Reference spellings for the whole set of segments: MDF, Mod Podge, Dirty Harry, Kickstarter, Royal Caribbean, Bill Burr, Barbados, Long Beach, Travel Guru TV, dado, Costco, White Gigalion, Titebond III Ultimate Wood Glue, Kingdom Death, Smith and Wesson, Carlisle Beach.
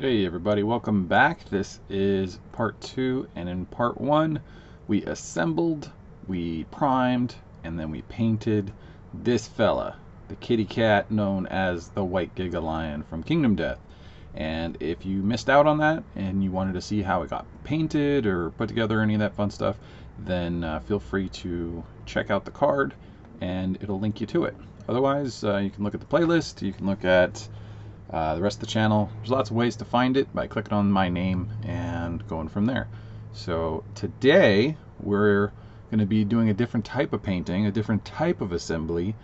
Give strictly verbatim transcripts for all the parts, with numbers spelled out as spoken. Hey everybody, welcome back. This is part two, and in part one we assembled, we primed, and then we painted this fella, the kitty cat known as the White Gigalion from Kingdom Death. And if you missed out on that and you wanted to see how it got painted or put together, any of that fun stuff, then uh, feel free to check out the card and it'll link you to it. Otherwise, uh, you can look at the playlist, you can look at Uh, the rest of the channel. There's lots of ways to find it by clicking on my name and going from there. So today we're going to be doing a different type of painting, a different type of assembly.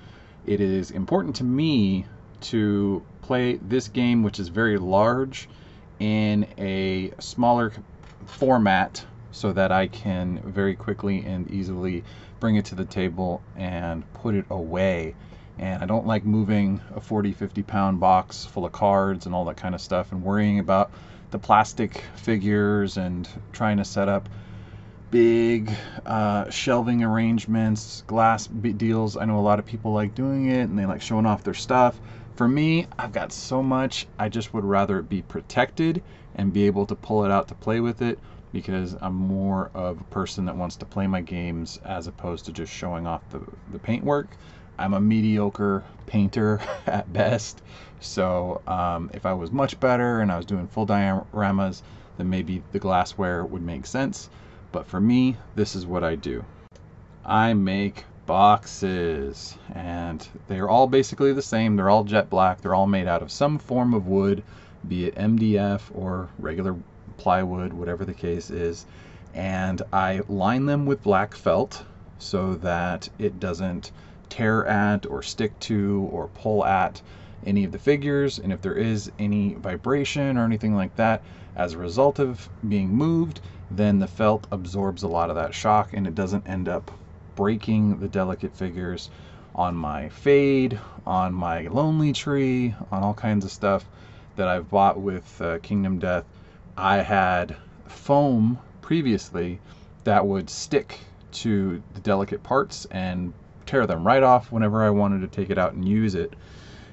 It is important to me to play this game, which is very large, in a smaller format so that I can very quickly and easily bring it to the table and put it away. And I don't like moving a forty, fifty pound box full of cards and all that kind of stuff and worrying about the plastic figures and trying to set up big uh, shelving arrangements, glass deals. I know a lot of people like doing it and they like showing off their stuff. For me, I've got so much, I just would rather it be protected and be able to pull it out to play with it, because I'm more of a person that wants to play my games as opposed to just showing off the, the paintwork. I'm a mediocre painter at best, so um, if I was much better and I was doing full dioramas, then maybe the glassware would make sense. But for me, this is what I do. I make boxes, and they're all basically the same. They're all jet black. They're all made out of some form of wood, be it M D F or regular plywood, whatever the case is. And I line them with black felt so that it doesn't tear at or stick to or pull at any of the figures, and if there is any vibration or anything like that as a result of being moved, then the felt absorbs a lot of that shock and it doesn't end up breaking the delicate figures on my fade, on my lonely tree, on all kinds of stuff that I've bought with uh, Kingdom Death. I had foam previously that would stick to the delicate parts and tear them right off whenever I wanted to take it out and use it,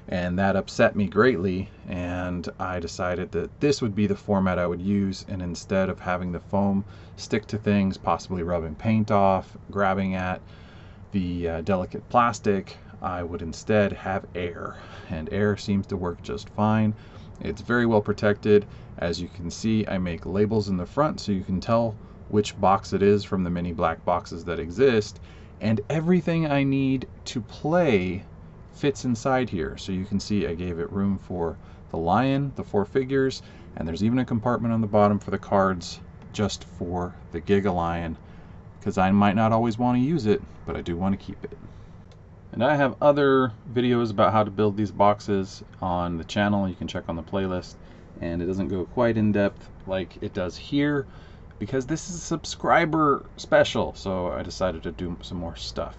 and that upset me greatly, and I decided that this would be the format I would use. And instead of having the foam stick to things, possibly rubbing paint off, grabbing at the uh, delicate plastic, I would instead have air, and air seems to work just fine. It's very well protected. As you can see, I make labels in the front so you can tell which box it is from the many black boxes that exist. And everything I need to play fits inside here. So you can see I gave it room for the lion, the four figures, and there's even a compartment on the bottom for the cards just for the Gigalion, because I might not always want to use it, but I do want to keep it. And I have other videos about how to build these boxes on the channel. You can check on the playlist, and it doesn't go quite in depth like it does here, because this is a subscriber special, so I decided to do some more stuff.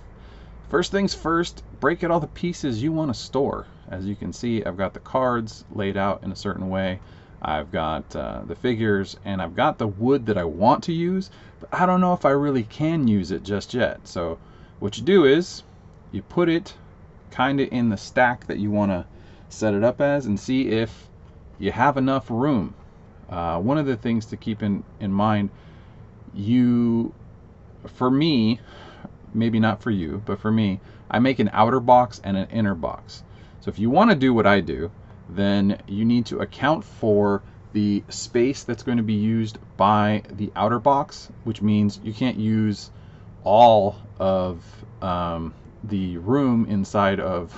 First things first, break out all the pieces you want to store. As you can see, I've got the cards laid out in a certain way, I've got uh, the figures, and I've got the wood that I want to use, but I don't know if I really can use it just yet. So what you do is you put it kind of in the stack that you want to set it up as and see if you have enough room. Uh, one of the things to keep in, in mind, you, for me, maybe not for you, but for me, I make an outer box and an inner box. So if you want to do what I do, then you need to account for the space that's going to be used by the outer box, which means you can't use all of um, the room inside of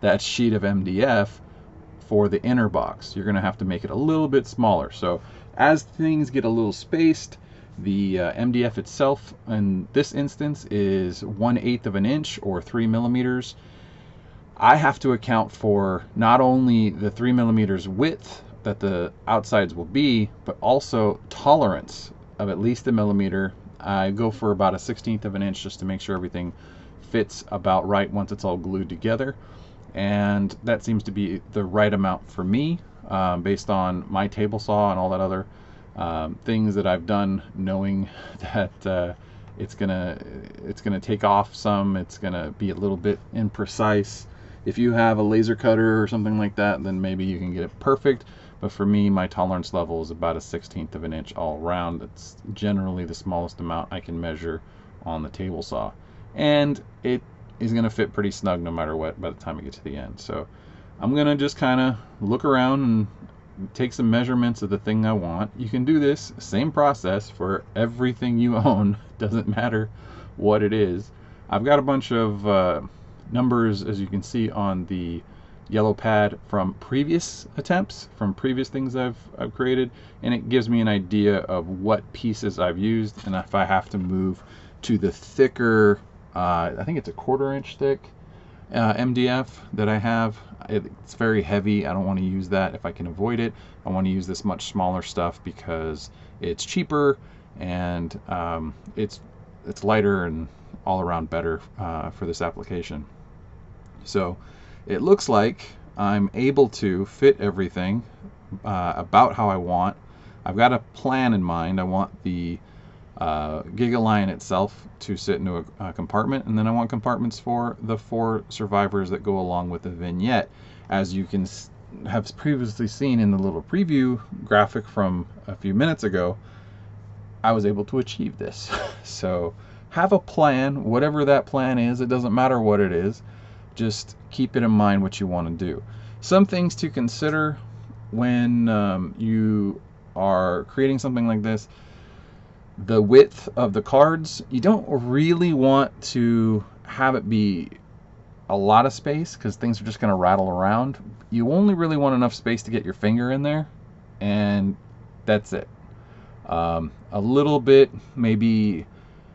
that sheet of M D F for the inner box. You're going to have to make it a little bit smaller. So as things get a little spaced, the uh, M D F itself in this instance is one eighth of an inch or three millimeters. I have to account for not only the three millimeters width that the outsides will be, but also tolerance of at least a millimeter. I go for about a sixteenth of an inch just to make sure everything fits about right once it's all glued together. And that seems to be the right amount for me, um, based on my table saw and all that other um, things that I've done, knowing that uh, it's gonna it's gonna take off some, it's gonna be a little bit imprecise. If you have a laser cutter or something like that, then maybe you can get it perfect, But for me, my tolerance level is about a sixteenth of an inch all around. That's generally the smallest amount I can measure on the table saw. And it is going to fit pretty snug no matter what by the time I get to the end. So I'm going to just kind of look around and take some measurements of the thing I want. You can do this same process for everything you own. Doesn't matter what it is. I've got a bunch of uh, numbers, as you can see, on the yellow pad from previous attempts, from previous things I've, I've created, and it gives me an idea of what pieces I've used, and if I have to move to the thicker, uh, I think it's a quarter inch thick uh, M D F that I have. It's very heavy. I don't want to use that if I can avoid it. I want to use this much smaller stuff because it's cheaper and um, it's it's lighter and all around better uh, for this application. So it looks like I'm able to fit everything uh, about how I want. I've got a plan in mind. I want the uh, Gigalion itself to sit into a, a compartment, and then I want compartments for the four survivors that go along with the vignette. As you can s have previously seen in the little preview graphic from a few minutes ago, I was able to achieve this. So have a plan, whatever that plan is. It doesn't matter what it is. Just keep it in mind what you want to do. Some things to consider when um, you are creating something like this. The width of the cards. You don't really want to have it be a lot of space because things are just going to rattle around. You only really want enough space to get your finger in there, and that's it. Um, a little bit, maybe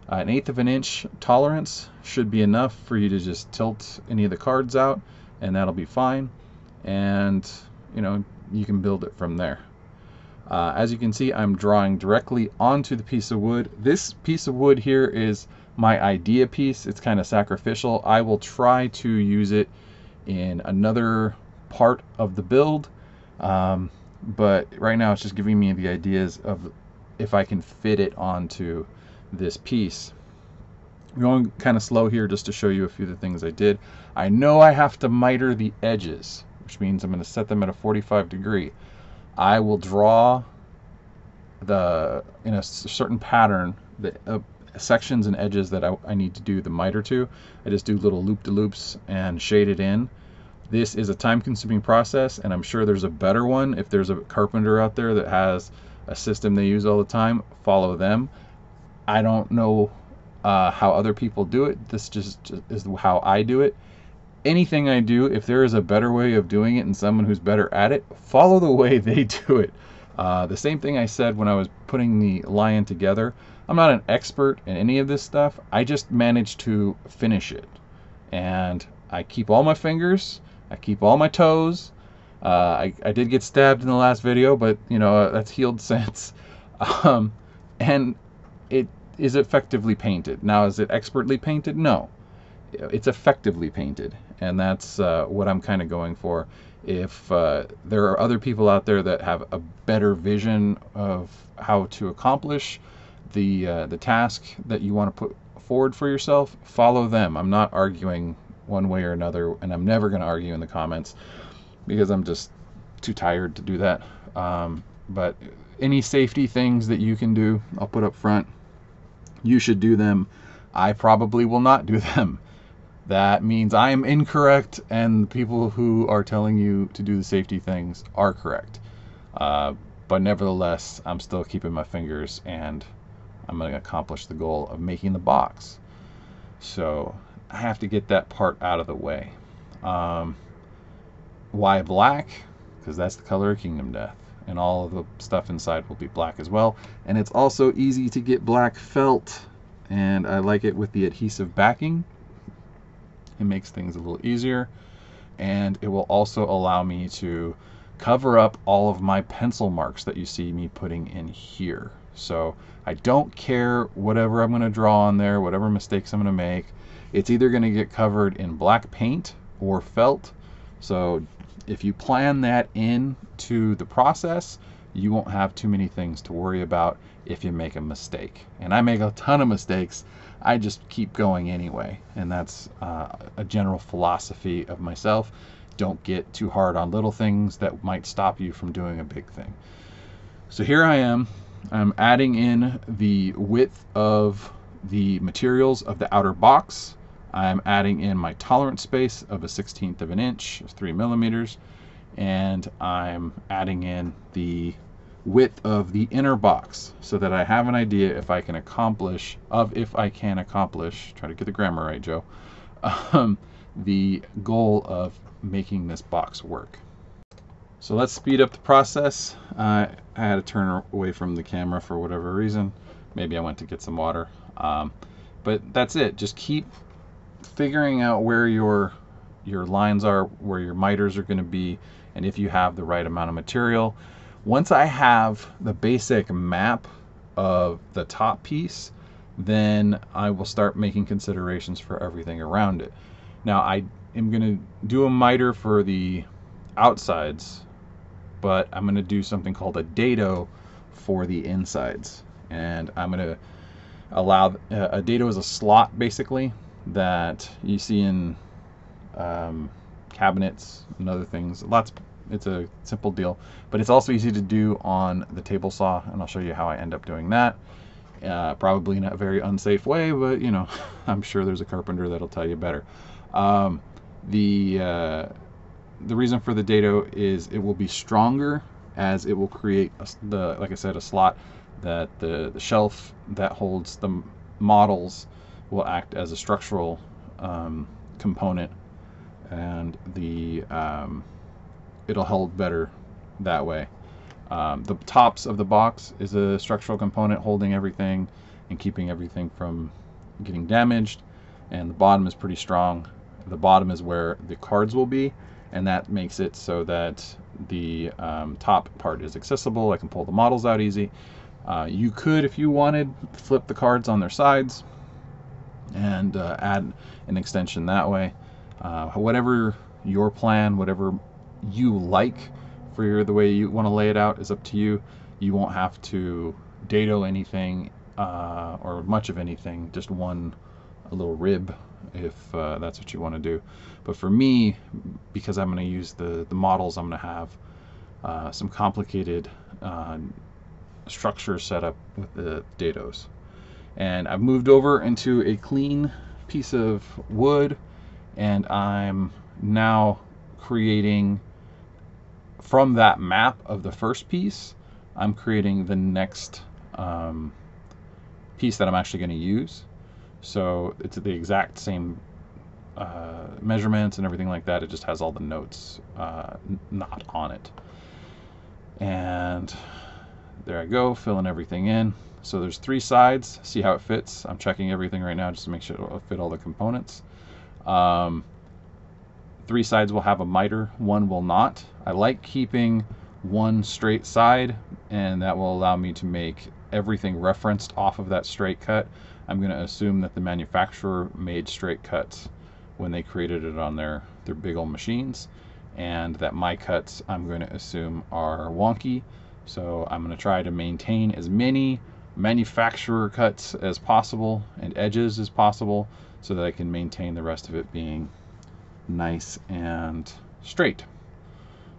an eighth of an inch tolerance should be enough for you to just tilt any of the cards out, and that'll be fine. And you know, you can build it from there. Uh, as you can see, I'm drawing directly onto the piece of wood. This piece of wood here is my idea piece. It's kind of sacrificial. I will try to use it in another part of the build, um, but right now it's just giving me the ideas of if I can fit it onto this piece. I'm going kind of slow here just to show you a few of the things I did. I know I have to miter the edges, which means I'm going to set them at a forty-five degree. I will draw the in a certain pattern the uh, sections and edges that I, I need to do the miter to. I just do little loop-de-loops and shade it in. This is a time-consuming process, and I'm sure there's a better one. If there's a carpenter out there that has a system they use all the time, follow them. I don't know uh, how other people do it. This just is how I do it. Anything I do, if there is a better way of doing it and someone who's better at it, follow the way they do it. Uh, the same thing I said when I was putting the lion together. I'm not an expert in any of this stuff. I just managed to finish it. And I keep all my fingers. I keep all my toes. Uh, I, I did get stabbed in the last video, but you know, that's healed since. Um, and it is effectively painted. Now, is it expertly painted? No. It's effectively painted, and that's uh, what I'm kind of going for. If uh, there are other people out there that have a better vision of how to accomplish the, uh, the task that you want to put forward for yourself, follow them. I'm not arguing one way or another, and I'm never going to argue in the comments because I'm just too tired to do that. Um, but any safety things that you can do, I'll put up front. You should do them. I probably will not do them. That means I am incorrect, and the people who are telling you to do the safety things are correct. Uh, but nevertheless, I'm still keeping my fingers, and I'm going to accomplish the goal of making the box. So I have to get that part out of the way. Um, why black? Because that's the color of Kingdom Death. And all of the stuff inside will be black as well. And it's also easy to get black felt, and I like it with the adhesive backing. It makes things a little easier, and it will also allow me to cover up all of my pencil marks that you see me putting in here. So I don't care whatever I'm going to draw on there, whatever mistakes I'm going to make. It's either going to get covered in black paint or felt. So if you plan that in to the process, you won't have too many things to worry about if you make a mistake. And I make a ton of mistakes. I just keep going anyway. And that's uh, a general philosophy of myself. don't get too hard on little things that might stop you from doing a big thing. So here I am, I'm adding in the width of the materials of the outer box. I'm adding in my tolerance space of a sixteenth of an inch, three millimeters, and I'm adding in the width of the inner box so that I have an idea if I can accomplish, of if I can accomplish, try to get the grammar right, Joe, um, the goal of making this box work. So let's speed up the process. Uh, I had to turn away from the camera for whatever reason. Maybe I went to get some water. Um, but that's it. Just keep figuring out where your your lines are, where your miters are going to be, and if you have the right amount of material. Once I have the basic map of the top piece, then I will start making considerations for everything around it. Now I am going to do a miter for the outsides, but I'm going to do something called a dado for the insides. And I'm going to allow, uh, a dado is a slot basically that you see in um, cabinets and other things. Lots, it's a simple deal, but it's also easy to do on the table saw, and I'll show you how I end up doing that. Uh, probably not a very unsafe way, but you know, I'm sure there's a carpenter that'll tell you better. Um, the uh, the reason for the dado is it will be stronger, as it will create a, the like I said, a slot that the, the shelf that holds the models will act as a structural um, component, and the um, it'll hold better that way. Um, the tops of the box is a structural component holding everything and keeping everything from getting damaged, and the bottom is pretty strong. The bottom is where the cards will be, and that makes it so that the um, top part is accessible. I can pull the models out easy. Uh, you could, if you wanted, flip the cards on their sides and uh, add an extension that way. Uh, whatever your plan, whatever you like for your, the way you want to lay it out is up to you. You won't have to dado anything uh, or much of anything, just one a little rib if uh, that's what you want to do. But for me, because I'm going to use the, the models, I'm going to have uh, some complicated uh, structure set up with the dados. And I've moved over into a clean piece of wood, and I'm now creating from that map of the first piece, I'm creating the next um, piece that I'm actually going to use. So it's the exact same uh, measurements and everything like that. It just has all the notes uh, not on it. And there I go, filling everything in. So there's three sides, see how it fits. I'm checking everything right now just to make sure it'll fit all the components. Um, three sides will have a miter, one will not. I like keeping one straight side, and that will allow me to make everything referenced off of that straight cut. I'm gonna assume that the manufacturer made straight cuts when they created it on their, their big old machines, and that my cuts, I'm gonna assume, are wonky. So I'm gonna try to maintain as many manufacturer cuts as possible and edges as possible so that I can maintain the rest of it being nice and straight.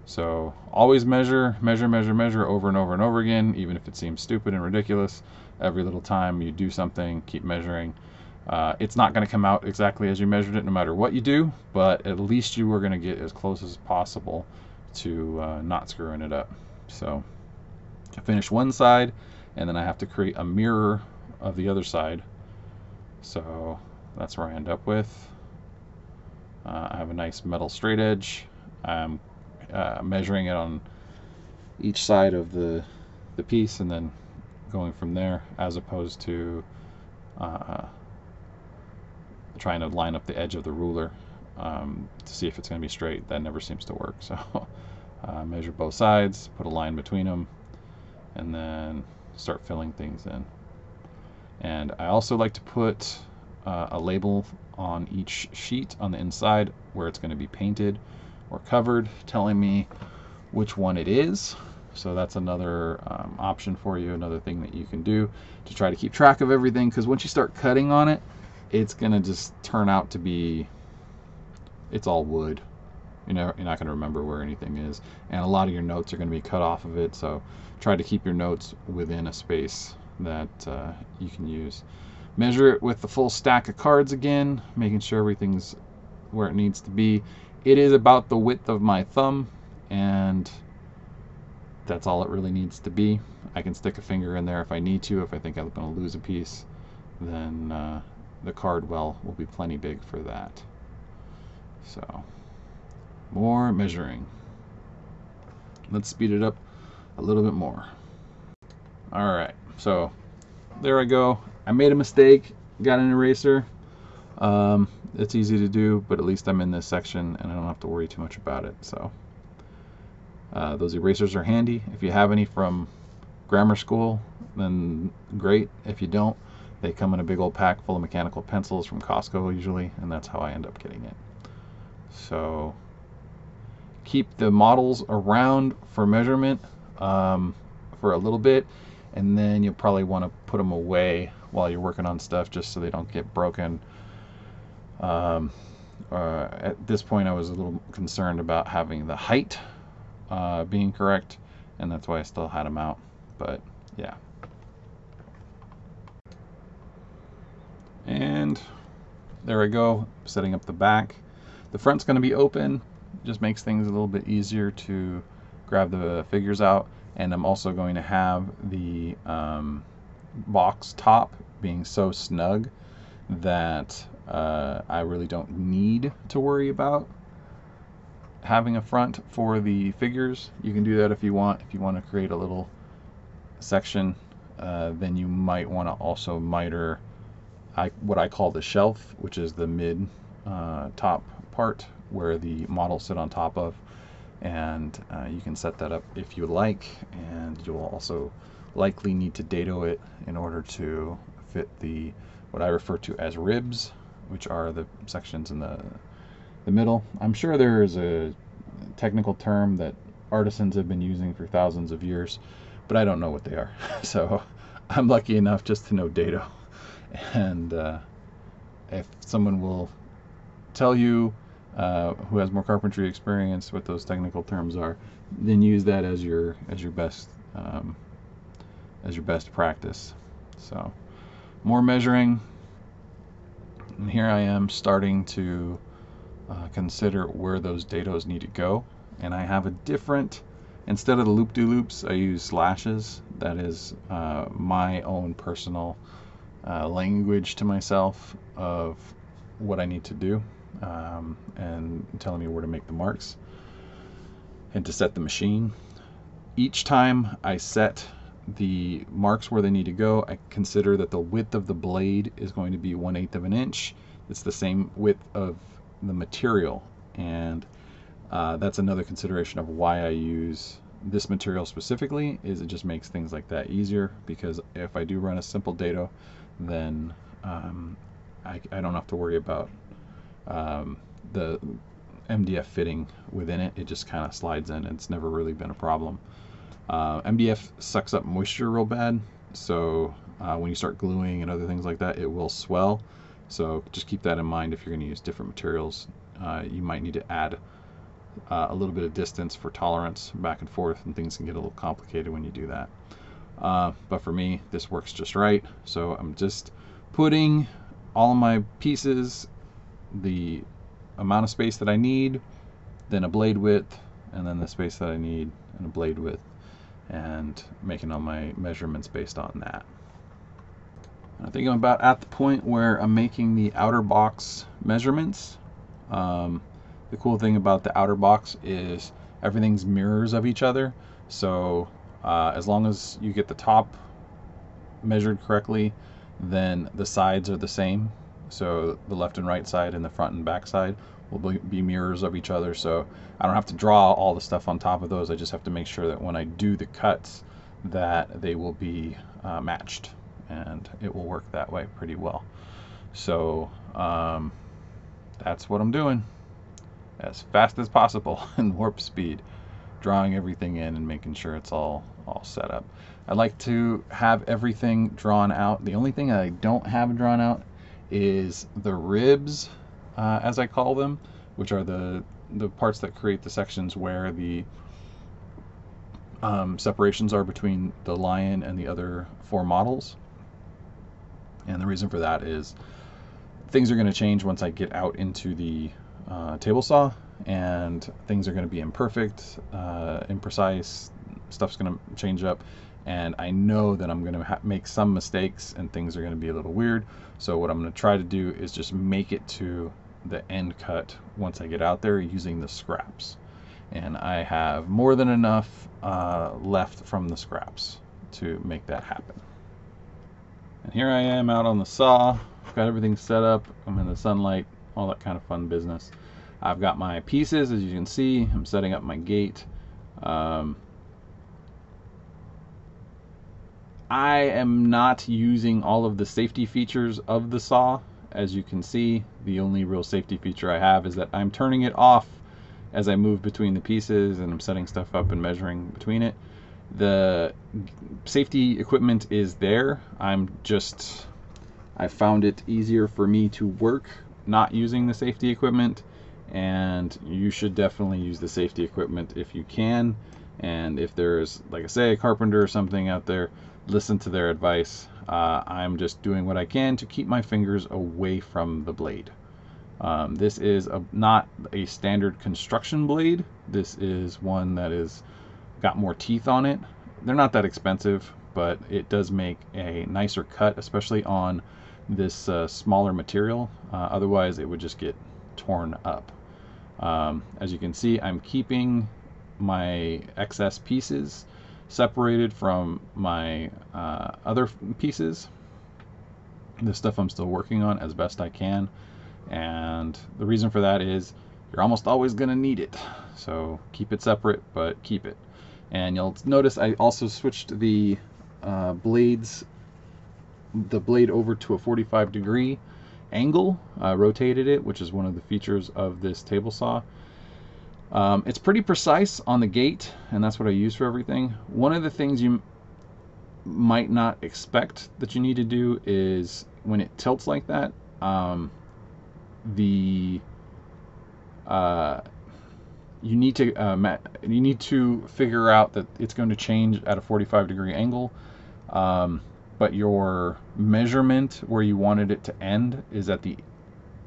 So always measure, measure, measure, measure over and over and over again, even if it seems stupid and ridiculous. Every little time you do something, keep measuring. Uh, it's not going to come out exactly as you measured it no matter what you do, but at least you were going to get as close as possible to uh, not screwing it up. So I finished one side, and then I have to create a mirror of the other side. So that's where I end up with. Uh, I have a nice metal straight edge. I'm uh, measuring it on each side of the, the piece and then going from there, as opposed to uh, trying to line up the edge of the ruler um, to see if it's going to be straight. That never seems to work. So uh, measure both sides, put a line between them, and then start filling things in. And I also like to put uh, a label on each sheet on the inside where it's going to be painted or covered, telling me which one it is. So that's another um, option for you, another thing that you can do to try to keep track of everything, because once you start cutting on it, it's going to just turn out to be, it's all wood. You're, never, you're not going to remember where anything is, and a lot of your notes are going to be cut off of it, so try to keep your notes within a space that uh, you can use. Measure it with the full stack of cards again, making sure everything's where it needs to be. It is about the width of my thumb, and that's all it really needs to be. I can stick a finger in there if I need to. If I think I'm going to lose a piece, then uh, the card well will be plenty big for that. So, more measuring. Let's speed it up a little bit more. All right, so there I go. I made a mistake, got an eraser. Um, it's easy to do, but at least I'm in this section and I don't have to worry too much about it. So uh, those erasers are handy. If you have any from grammar school, then great. If you don't, they come in a big old pack full of mechanical pencils from Costco usually, and that's how I end up getting it. So keep the models around for measurement um, for a little bit, and then you'll probably want to put them away while you're working on stuff just so they don't get broken. Um, uh, at this point I was a little concerned about having the height uh, being correct, and that's why I still had them out, but yeah. And there I go, setting up the back. The front's going to be open, just makes things a little bit easier to grab the figures out, and I'm also going to have the um, box top being so snug that uh, I really don't need to worry about having a front for the figures. You can do that if you want. If you want to create a little section, uh, then you might want to also miter I, what I call the shelf, which is the mid uh, top part where the models sit on top of, and uh, you can set that up if you like, and you'll also likely need to dado it in order to fit the what I refer to as ribs, which are the sections in the the middle. I'm sure there is a technical term that artisans have been using for thousands of years, but I don't know what they are. So I'm lucky enough just to know dado, and uh, if someone will tell you Uh, who has more carpentry experience what those technical terms are, then use that as your as your best um, as your best practice. So more measuring, and here I am starting to uh, consider where those dados need to go, and I have a different, instead of the loop-de-loops I use slashes. That is uh, my own personal uh, language to myself of what I need to do, Um, and telling me where to make the marks and to set the machine. Each time I set the marks where they need to go, I consider that the width of the blade is going to be one eighth of an inch. It's the same width of the material, and uh, that's another consideration of why I use this material specifically, is it just makes things like that easier, because if I do run a simple dado, then um, I, I don't have to worry about Um, the M D F fitting within it. It just kind of slides in, and it's never really been a problem. Uh, M D F sucks up moisture real bad, so uh, when you start gluing and other things like that, it will swell. So just keep that in mind if you're going to use different materials. Uh, you might need to add uh, a little bit of distance for tolerance back and forth, and things can get a little complicated when you do that. Uh, but for me, this works just right. So I'm just putting all of my pieces, the amount of space that I need, then a blade width, and then the space that I need and a blade width, and making all my measurements based on that. I think I'm about at the point where I'm making the outer box measurements. Um, the cool thing about the outer box is everything's mirrors of each other, so uh, as long as you get the top measured correctly, then the sides are the same. So the left and right side and the front and back side will be mirrors of each other, so I don't have to draw all the stuff on top of those. I just have to make sure that when I do the cuts that they will be uh, matched, and it will work that way pretty well. So um, that's what I'm doing, as fast as possible in warp speed, drawing everything in and making sure it's all all set up. I like to have everything drawn out. The only thing I don't have drawn out is the ribs, uh, as I call them, which are the the parts that create the sections where the um, separations are between the Lion and the other four models. And the reason for that is things are going to change once I get out into the uh, table saw, and things are going to be imperfect, uh, imprecise, stuff's going to change up, and I know that I'm going to ha make some mistakes and things are going to be a little weird. So what I'm going to try to do is just make it to the end cut once I get out there using the scraps. And I have more than enough uh, left from the scraps to make that happen. And here I am out on the saw. I've got everything set up. I'm in the sunlight, all that kind of fun business. I've got my pieces, as you can see. I'm setting up my gate. Um, I am not using all of the safety features of the saw. As you can see, the only real safety feature I have is that I'm turning it off as I move between the pieces, and I'm setting stuff up and measuring between it. The safety equipment is there. I'm just, I found it easier for me to work not using the safety equipment, and you should definitely use the safety equipment if you can. And if there's, like I say, a carpenter or something out there, listen to their advice. Uh, I'm just doing what I can to keep my fingers away from the blade. Um, this is a, not a standard construction blade. This is one that is got more teeth on it. They're not that expensive, but it does make a nicer cut, especially on this uh, smaller material. Uh, otherwise, it would just get torn up. Um, as you can see, I'm keeping my excess pieces separated from my uh, other pieces, the stuff I'm still working on, as best I can. And the reason for that is you're almost always going to need it, so keep it separate, but keep it. And you'll notice I also switched the uh, blades the blade over to a forty-five degree angle, uh, rotated it, which is one of the features of this table saw. Um, it's pretty precise on the gate, and that's what I use for everything. One of the things you might not expect that you need to do is when it tilts like that, um, the uh, you need to uh, you need to figure out that it's going to change at a forty-five degree angle, um, but your measurement where you wanted it to end is at the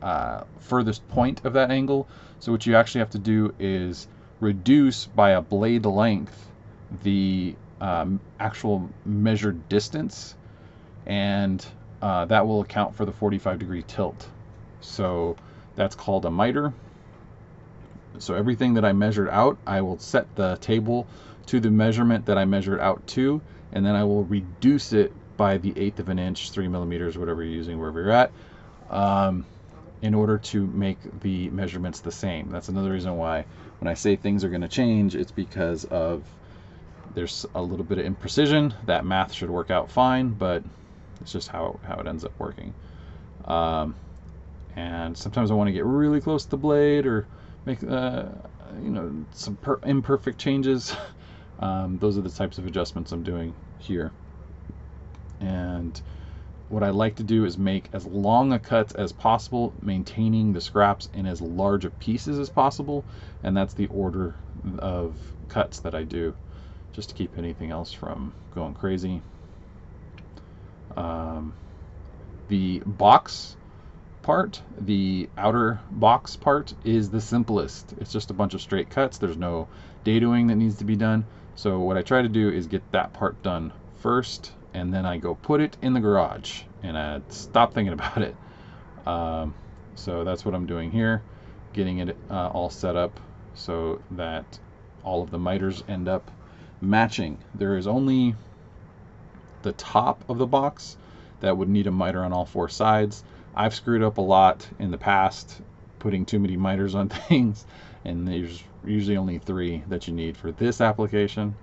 Uh, furthest point of that angle. So what you actually have to do is reduce by a blade length the um, actual measured distance, and uh, that will account for the forty-five degree tilt. So that's called a miter. So everything that I measured out, I will set the table to the measurement that I measured out to, and then I will reduce it by the eighth of an inch, three millimeters, whatever you're using, wherever you're at, um, in order to make the measurements the same. That's another reason why when I say things are going to change, it's because of there's a little bit of imprecision. That math should work out fine, but it's just how, how it ends up working. Um, and sometimes I want to get really close to the blade or make uh, you know, some per imperfect changes. Um, those are the types of adjustments I'm doing here. And what I like to do is make as long a cut as possible, maintaining the scraps in as large of pieces as possible, and that's the order of cuts that I do, just to keep anything else from going crazy. Um, the box part, the outer box part, is the simplest. It's just a bunch of straight cuts. There's no dadoing that needs to be done. So what I try to do is get that part done first, and then I go put it in the garage and I stop thinking about it. Um, so that's what I'm doing here, getting it uh, all set up so that all of the miters end up matching. There is only the top of the box that would need a miter on all four sides. I've screwed up a lot in the past putting too many miters on things, and there's usually only three that you need for this application.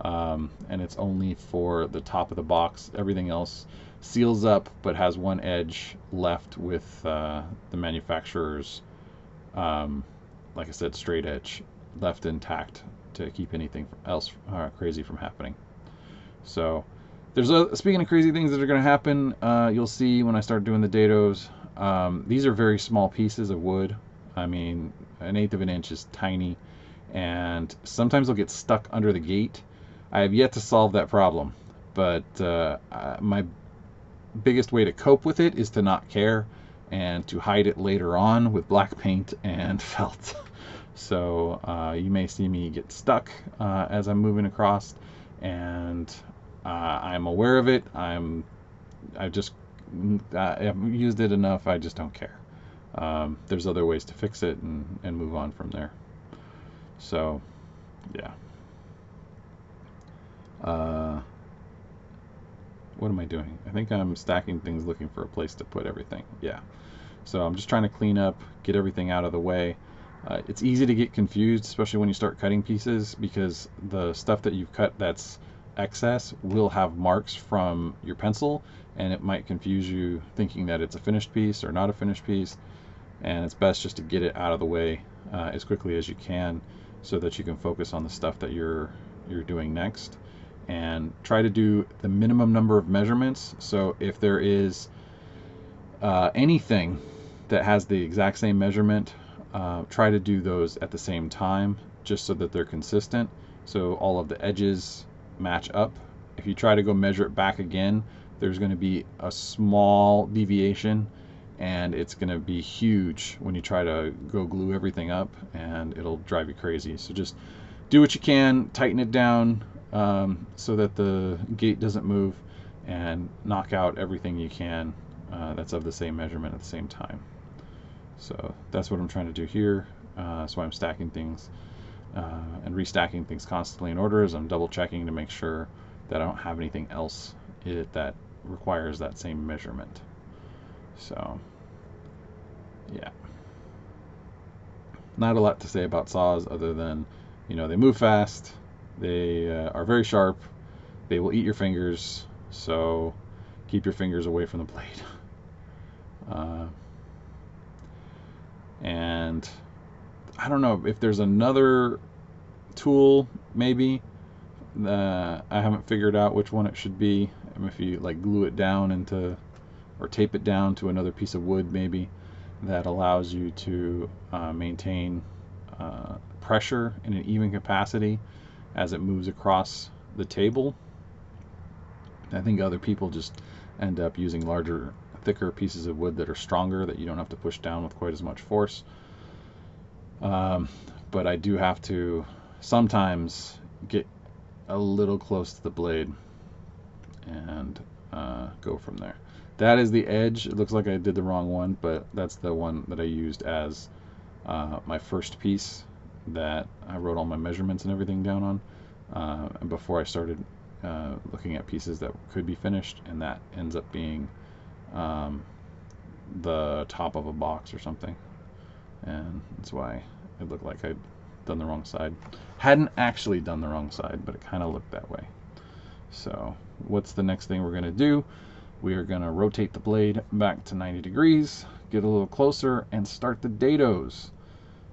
Um, and it's only for the top of the box. Everything else seals up but has one edge left with uh, the manufacturer's, um, like I said, straight edge left intact to keep anything else uh, crazy from happening. So there's a, speaking of crazy things that are going to happen, uh, you'll see when I start doing the dados, um, these are very small pieces of wood. I mean, an eighth of an inch is tiny, and sometimes they'll get stuck under the gate. I have yet to solve that problem, but uh, my biggest way to cope with it is to not care and to hide it later on with black paint and felt. So uh, you may see me get stuck uh, as I'm moving across, and uh, I'm aware of it. I'm I've just I've used it enough. I just don't care. Um, there's other ways to fix it and, and move on from there. So, yeah. Uh, what am I doing? I think I'm stacking things, looking for a place to put everything. Yeah. So I'm just trying to clean up, get everything out of the way. Uh, it's easy to get confused, especially when you start cutting pieces, because the stuff that you've cut that's excess will have marks from your pencil, and it might confuse you thinking that it's a finished piece or not a finished piece. And it's best just to get it out of the way uh, as quickly as you can, so that you can focus on the stuff that you're you're doing next, and try to do the minimum number of measurements. So if there is uh, anything that has the exact same measurement, uh, try to do those at the same time, just so that they're consistent, so all of the edges match up. If you try to go measure it back again, there's going to be a small deviation, and it's going to be huge when you try to go glue everything up, and it'll drive you crazy. So just do what you can, tighten it down um, so that the gate doesn't move, and knock out everything you can uh, that's of the same measurement at the same time. So that's what I'm trying to do here. Uh, that's why I'm stacking things uh, and restacking things constantly in order, as I'm double checking to make sure that I don't have anything else it, that requires that same measurement. So, yeah. Not a lot to say about saws other than, you know, they move fast, they uh, are very sharp, they will eat your fingers, so keep your fingers away from the blade. Uh, and I don't know if there's another tool, maybe. Uh, I haven't figured out which one it should be. I mean, if you like glue it down into, or tape it down to another piece of wood, maybe, that allows you to uh, maintain uh, pressure in an even capacity as it moves across the table. I think other people just end up using larger, thicker pieces of wood that are stronger, that you don't have to push down with quite as much force. Um, but I do have to sometimes get a little close to the blade and uh, go from there. That is the edge. It looks like I did the wrong one, but that's the one that I used as uh, my first piece that I wrote all my measurements and everything down on uh, and before I started uh, looking at pieces that could be finished, and that ends up being um, the top of a box or something, and that's why it looked like I'd done the wrong side. Hadn't actually done the wrong side, but it kind of looked that way. So what's the next thing we're going to do? We are going to rotate the blade back to ninety degrees, get a little closer, and start the dados.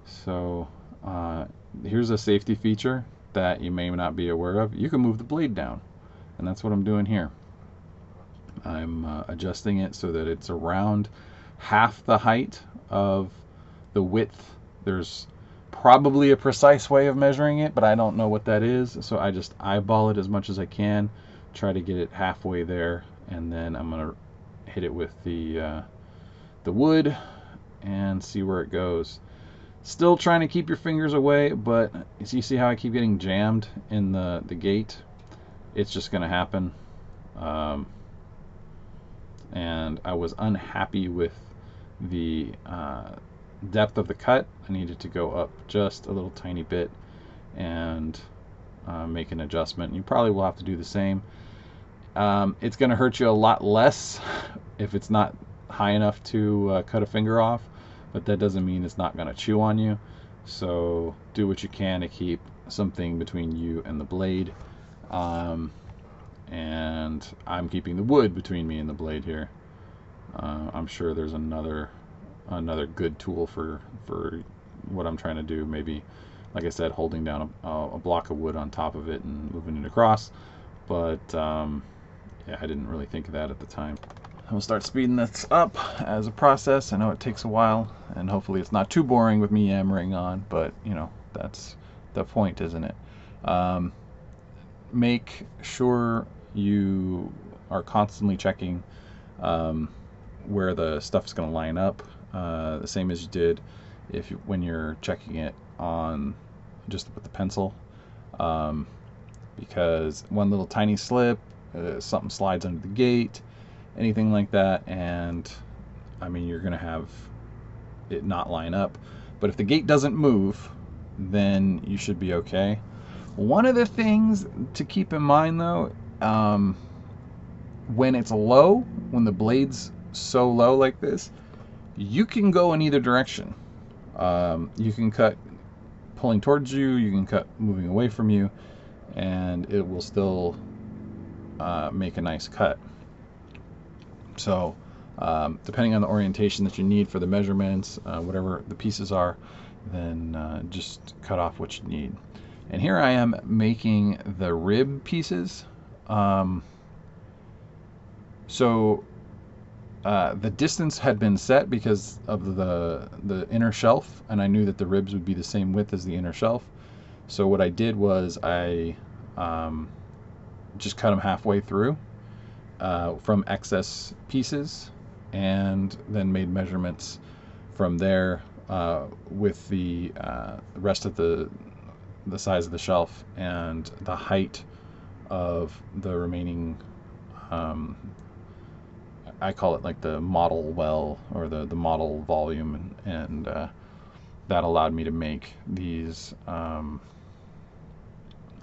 So uh, here's a safety feature that you may not be aware of. You can move the blade down, and that's what I'm doing here. I'm uh, adjusting it so that it's around half the height of the width. There's probably a precise way of measuring it, but I don't know what that is, so I just eyeball it as much as I can, try to get it halfway there, and then I'm gonna hit it with the uh, the wood and see where it goes. Still trying to keep your fingers away, but you see how I keep getting jammed in the the gate? It's just gonna happen. Um, and I was unhappy with the uh, depth of the cut. I needed to go up just a little tiny bit and uh, make an adjustment. You probably will have to do the same. Um, it's going to hurt you a lot less if it's not high enough to uh, cut a finger off, but that doesn't mean it's not going to chew on you. So do what you can to keep something between you and the blade. Um, and I'm keeping the wood between me and the blade here. Uh, I'm sure there's another another good tool for for what I'm trying to do. Maybe, like I said, holding down a, a block of wood on top of it and moving it across. But um, yeah, I didn't really think of that at the time. I'm gonna start speeding this up as a process. I know it takes a while, and hopefully it's not too boring with me yammering on, but you know, that's the point, isn't it? Um, make sure you are constantly checking um, where the stuff's gonna line up, uh, the same as you did if you, when you're checking it on just with the pencil, um, because one little tiny slip, uh, something slides under the gate, anything like that, and I mean, you're gonna have it not line up. But if the gate doesn't move, then you should be okay. One of the things to keep in mind though, um, when it's low, when the blade's so low like this, you can go in either direction. Um, you can cut pulling towards you, you can cut moving away from you, and it will still uh, make a nice cut. So um, depending on the orientation that you need for the measurements, uh, whatever the pieces are, then uh, just cut off what you need. And here I am making the rib pieces. Um, so uh, the distance had been set because of the, the inner shelf, and I knew that the ribs would be the same width as the inner shelf. So what I did was I um, just cut them halfway through uh, from excess pieces, and then made measurements from there uh, with the uh, rest of the the size of the shelf and the height of the remaining, um, I call it like the model well, or the, the model volume, and, and uh, that allowed me to make these, um,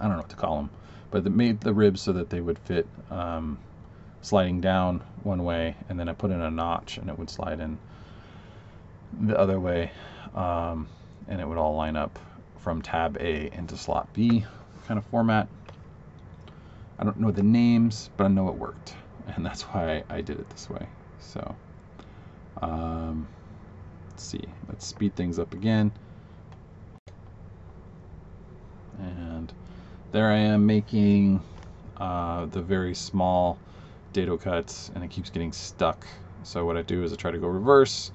I don't know what to call them, but it made the ribs so that they would fit um, sliding down one way, and then I put in a notch and it would slide in the other way, um, and it would all line up from tab A into slot B kind of format. I don't know the names, but I know it worked, and that's why I did it this way. So um, let's see, let's speed things up again. And there I am making uh, the very small dado cuts, and it keeps getting stuck. So what I do is I try to go reverse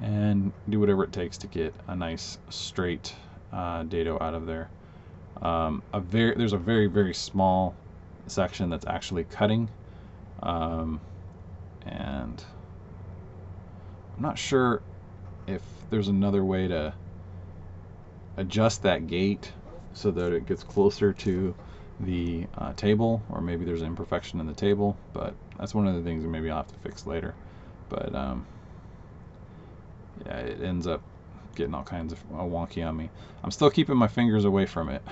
and do whatever it takes to get a nice straight Uh, dado out of there. Um, a very there's a very very small section that's actually cutting, um, and I'm not sure if there's another way to adjust that gate so that it gets closer to the uh, table, or maybe there's an imperfection in the table, but that's one of the things that maybe I'll have to fix later. But um, yeah, it ends up getting all kinds of wonky on me. I'm still keeping my fingers away from it,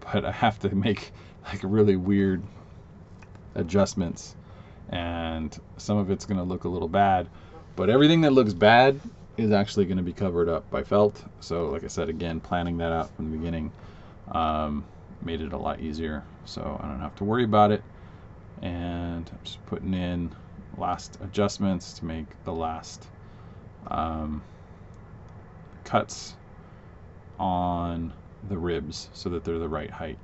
but I have to make like really weird adjustments, and some of it's gonna look a little bad, but everything that looks bad is actually gonna be covered up by felt. So like I said, again, planning that out from the beginning um, made it a lot easier, so I don't have to worry about it. And I'm just putting in last adjustments to make the last um, cuts on the ribs so that they're the right height.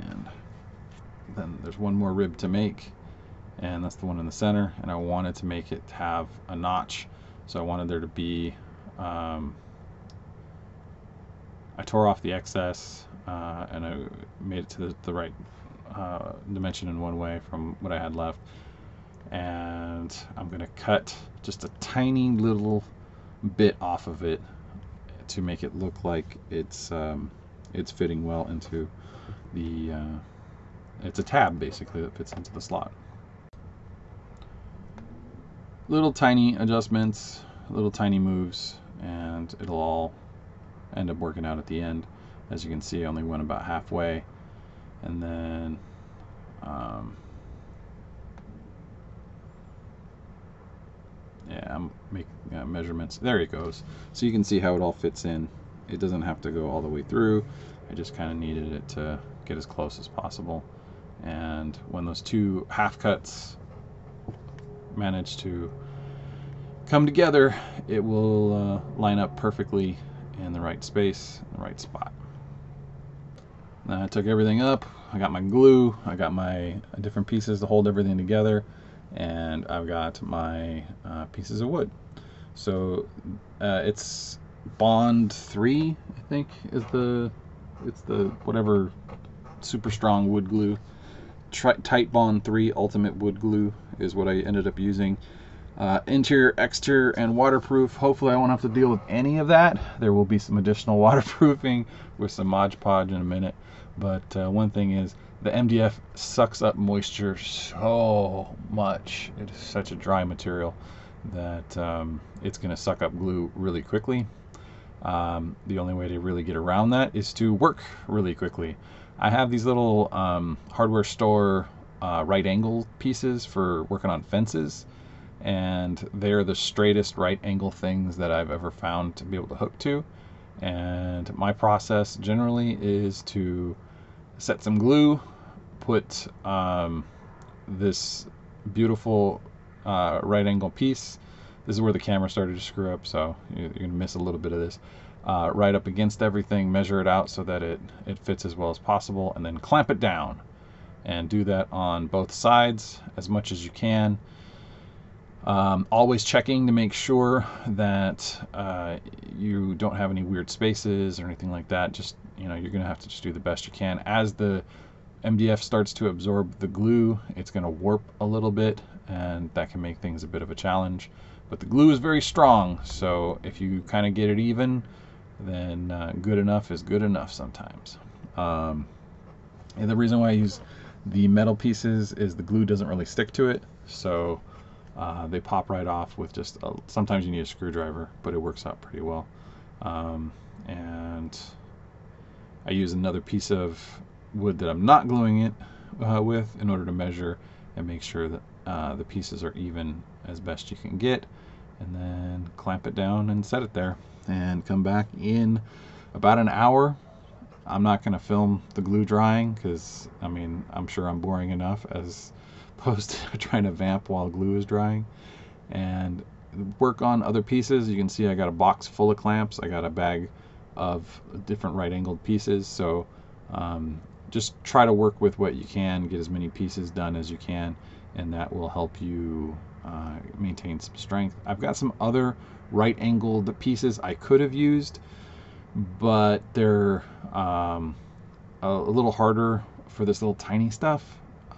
And then there's one more rib to make, and that's the one in the center, and I wanted to make it have a notch, so I wanted there to be um, I tore off the excess uh, and I made it to the, the right uh, dimension in one way from what I had left, and I'm gonna cut just a tiny little bit off of it to make it look like it's um, it's fitting well into the uh, it's a tab basically that fits into the slot. Little tiny adjustments, little tiny moves, and it'll all end up working out at the end. As you can see, I only went about halfway, and then um, yeah, I'm making uh, measurements. There it goes. So you can see how it all fits in. It doesn't have to go all the way through. I just kind of needed it to get as close as possible. And when those two half cuts manage to come together, it will uh, line up perfectly in the right space, in the right spot. And I took everything up, I got my glue, I got my different pieces to hold everything together, and I've got my uh, pieces of wood. So uh, it's Bond three, I think, is the, it's the whatever super strong wood glue. Titebond three Ultimate Wood Glue is what I ended up using. Uh, interior, exterior, and waterproof. Hopefully I won't have to deal with any of that. There will be some additional waterproofing with some Mod Podge in a minute. But uh, one thing is, the M D F sucks up moisture so much. It is such a dry material that um, it's going to suck up glue really quickly. Um, the only way to really get around that is to work really quickly. I have these little um, hardware store uh, right angle pieces for working on fences, and they're the straightest right angle things that I've ever found to be able to hook to. And my process generally is to set some glue, put um, this beautiful uh, right angle piece, this is where the camera started to screw up, so you're gonna miss a little bit of this, uh, right up against everything, measure it out so that it, it fits as well as possible, and then clamp it down. And do that on both sides as much as you can. Um, always checking to make sure that uh, you don't have any weird spaces or anything like that. Just, you know, you're going to have to just do the best you can. As the M D F starts to absorb the glue, it's going to warp a little bit, and that can make things a bit of a challenge. But the glue is very strong, so if you kind of get it even, then uh, good enough is good enough sometimes. Um, and the reason why I use the metal pieces is the glue doesn't really stick to it, so Uh, they pop right off with just a, sometimes you need a screwdriver, but it works out pretty well. Um, and I use another piece of wood that I'm not gluing it uh, with in order to measure and make sure that uh, the pieces are even as best you can get, and then clamp it down and set it there and come back in about an hour. I'm not going to film the glue drying because, I mean, I'm sure I'm boring enough as opposed to trying to vamp while glue is drying, and work on other pieces. You can see I got a box full of clamps. I got a bag of different right angled pieces. So um, just try to work with what you can, get as many pieces done as you can, and that will help you uh, maintain some strength. I've got some other right angled pieces I could have used, but they're um, a little harder for this little tiny stuff.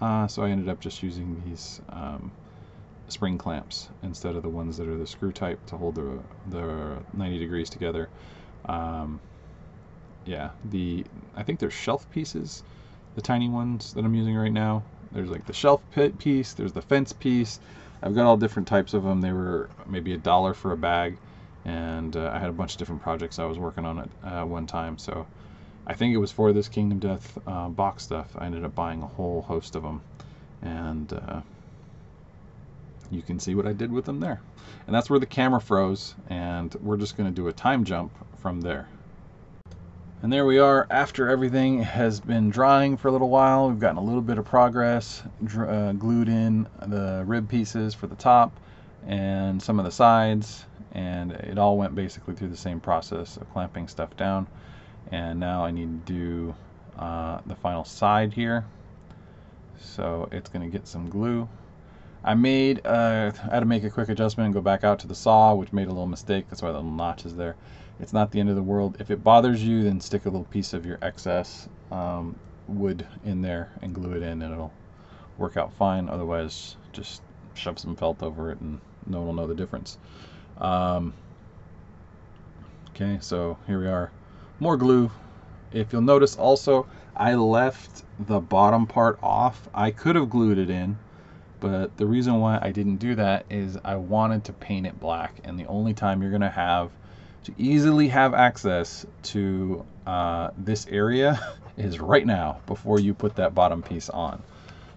Uh, so I ended up just using these um, spring clamps instead of the ones that are the screw type to hold the, the ninety degrees together. Um, yeah, the I think they're shelf pieces, the tiny ones that I'm using right now. There's like the shelf pit piece, there's the fence piece. I've got all different types of them. They were maybe a dollar for a bag, and uh, I had a bunch of different projects I was working on at uh, one time. So I think it was for this Kingdom Death uh, box stuff. I ended up buying a whole host of them, and uh, you can see what I did with them there. And that's where the camera froze, and we're just going to do a time jump from there. And there we are, after everything has been drying for a little while. We've gotten a little bit of progress, uh, glued in the rib pieces for the top and some of the sides, and it all went basically through the same process of clamping stuff down. And now I need to do uh, the final side here. So it's going to get some glue. I made, uh, I had to make a quick adjustment and go back out to the saw, which made a little mistake. That's why the little notch is there. It's not the end of the world. If it bothers you, then stick a little piece of your excess um, wood in there and glue it in, and it'll work out fine. Otherwise, just shove some felt over it and no one will know the difference. Um, okay, so here we are. More glue. If you'll notice also, I left the bottom part off. I could have glued it in, but the reason why I didn't do that is I wanted to paint it black, and the only time you're gonna have to easily have access to uh, this area is right now before you put that bottom piece on.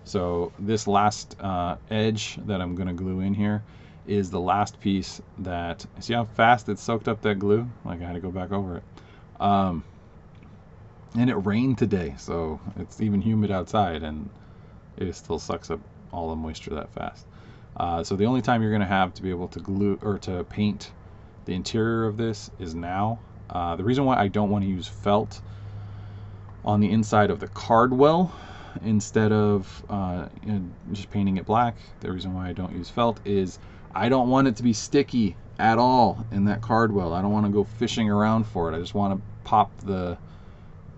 So this last uh, edge that I'm gonna glue in here is the last piece that, see how fast it soaked up that glue? Like I had to go back over it. Um, and it rained today, so it's even humid outside, and it still sucks up all the moisture that fast. Uh, so the only time you're going to have to be able to glue or to paint the interior of this is now. Uh, the reason why I don't want to use felt on the inside of the card well instead of uh, you know, just painting it black. The reason why I don't use felt is I don't want it to be sticky at all in that card well. I don't want to go fishing around for it. I just want to pop the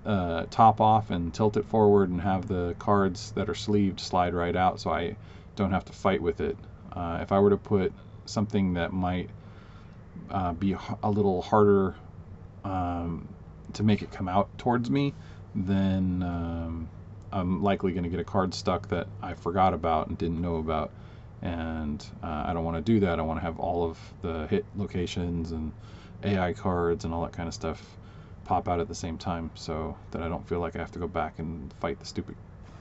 uh, top off and tilt it forward and have the cards that are sleeved slide right out so I don't have to fight with it. Uh, if I were to put something that might uh, be a little harder um, to make it come out towards me, then um, I'm likely going to get a card stuck that I forgot about and didn't know about. And uh, I don't want to do that. I want to have all of the hit locations and A I cards and all that kind of stuff pop out at the same time so that I don't feel like I have to go back and fight the stupid